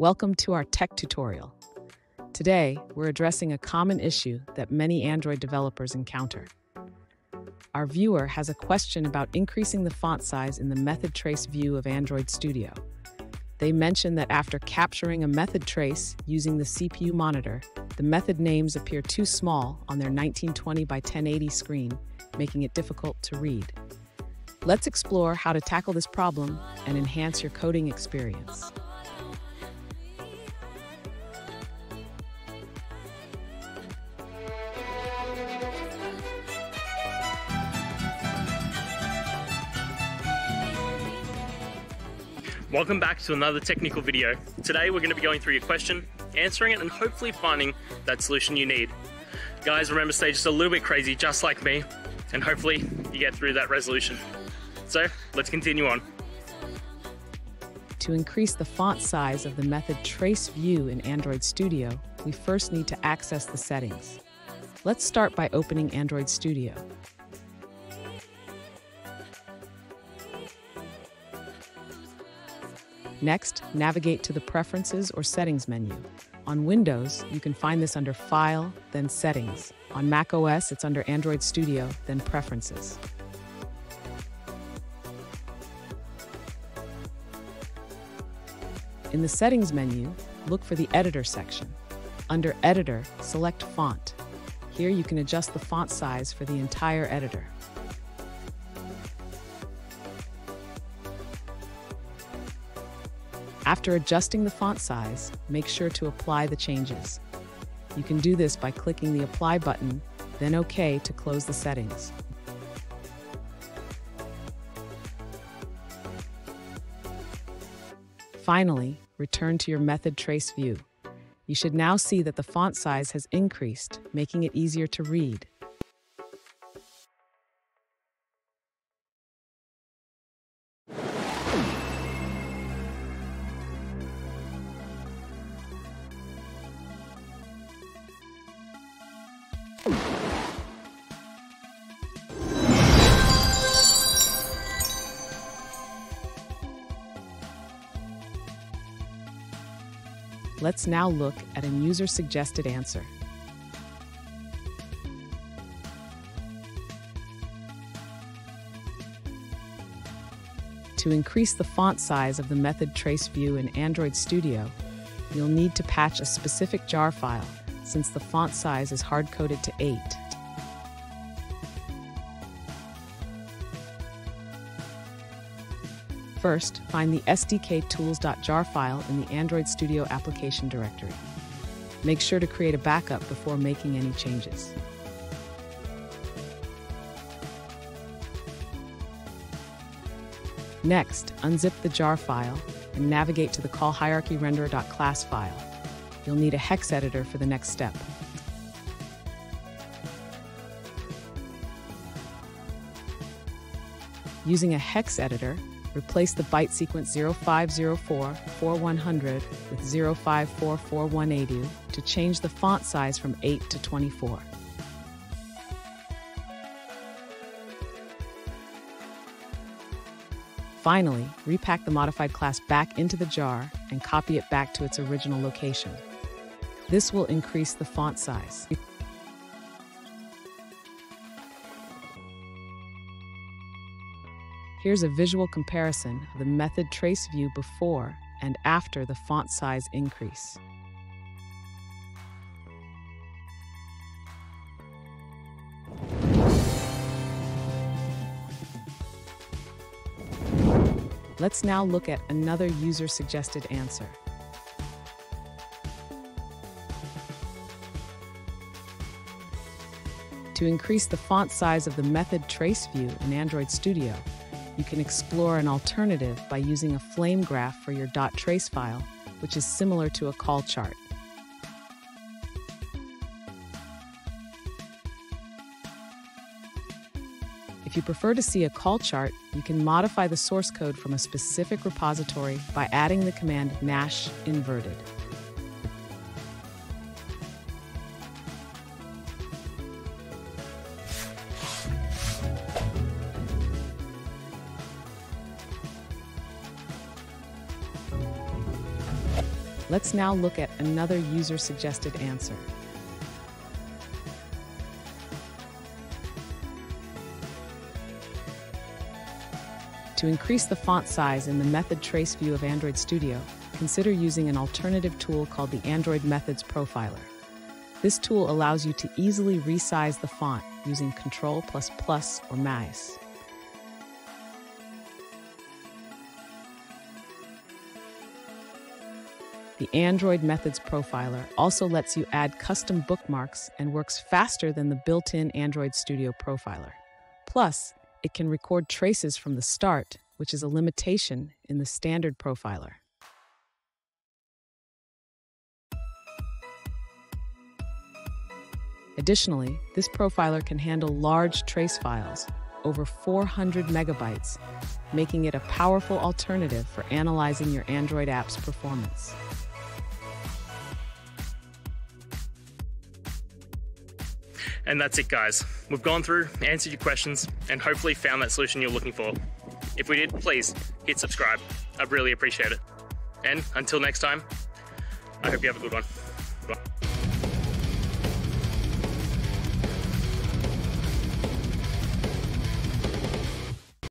Welcome to our tech tutorial. Today, we're addressing a common issue that many Android developers encounter. Our viewer has a question about increasing the font size in the Method Trace View of Android Studio. They mention that after capturing a method trace using the CPU monitor, the method names appear too small on their 1920 by 1080 screen, making it difficult to read. Let's explore how to tackle this problem and enhance your coding experience. Welcome back to another technical video. Today we're going to be going through your question, answering it, and hopefully finding that solution you need. Guys, remember, stay just a little bit crazy, just like me, and hopefully you get through that resolution. So let's continue on. To increase the font size of the Method Trace View in Android Studio, we first need to access the settings. Let's start by opening Android Studio. Next, navigate to the Preferences or Settings menu. On Windows, you can find this under File, then Settings. On macOS, it's under Android Studio, then Preferences. In the Settings menu, look for the Editor section. Under Editor, select Font. Here you can adjust the font size for the entire editor. After adjusting the font size, make sure to apply the changes. You can do this by clicking the Apply button, then OK to close the settings. Finally, return to your Method Trace view. You should now see that the font size has increased, making it easier to read. Let's now look at a user-suggested answer. To increase the font size of the Method Trace View in Android Studio, you'll need to patch a specific jar file, since the font size is hard-coded to 8. First, find the sdk-tools.jar file in the Android Studio application directory. Make sure to create a backup before making any changes. Next, unzip the jar file and navigate to the CallHierarchyRenderer.class file. You'll need a hex editor for the next step. Using a hex editor, replace the byte sequence 0504410 with 0544180 to change the font size from 8 to 24. Finally, repack the modified class back into the jar and copy it back to its original location. This will increase the font size. Here's a visual comparison of the Method Trace View before and after the font size increase. Let's now look at another user-suggested answer. To increase the font size of the Method Trace View in Android Studio, you can explore an alternative by using a flame graph for your .trace file, which is similar to a call chart. If you prefer to see a call chart, you can modify the source code from a specific repository by adding the command -inverted. Let's now look at another user-suggested answer. To increase the font size in the Method Trace View of Android Studio, consider using an alternative tool called the Android Methods Profiler. This tool allows you to easily resize the font using Ctrl++ or mouse. The Android Methods Profiler also lets you add custom bookmarks and works faster than the built-in Android Studio Profiler. Plus, it can record traces from the start, which is a limitation in the standard profiler. Additionally, this profiler can handle large trace files, over 400 megabytes, making it a powerful alternative for analyzing your Android app's performance. And that's it, guys. We've gone through, answered your questions, and hopefully found that solution you're looking for. If we did, please hit subscribe. I'd really appreciate it. And until next time, I hope you have a good one.